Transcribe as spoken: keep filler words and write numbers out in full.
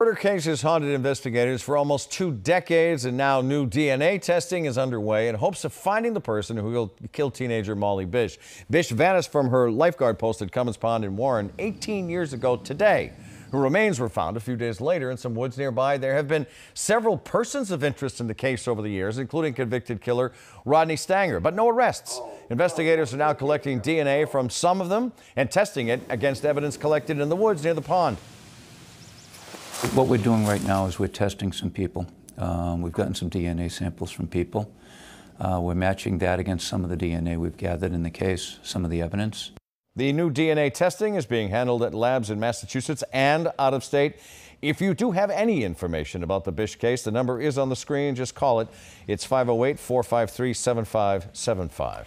Murder case has haunted investigators for almost two decades, and now new D N A testing is underway in hopes of finding the person who killed teenager Molly Bish. Bish vanished from her lifeguard post at Cummins Pond in Warren eighteen years ago today. Her remains were found a few days later in some woods nearby. There have been several persons of interest in the case over the years, including convicted killer Rodney Stanger, but no arrests. Investigators are now collecting D N A from some of them and testing it against evidence collected in the woods near the pond. What we're doing right now is we're testing some people. Um, we've gotten some D N A samples from people. Uh, we're matching that against some of the D N A we've gathered in the case, some of the evidence. The new D N A testing is being handled at labs in Massachusetts and out of state. If you do have any information about the Bish case, the number is on the screen. Just call it. It's five oh eight, four five three, seven five seven five.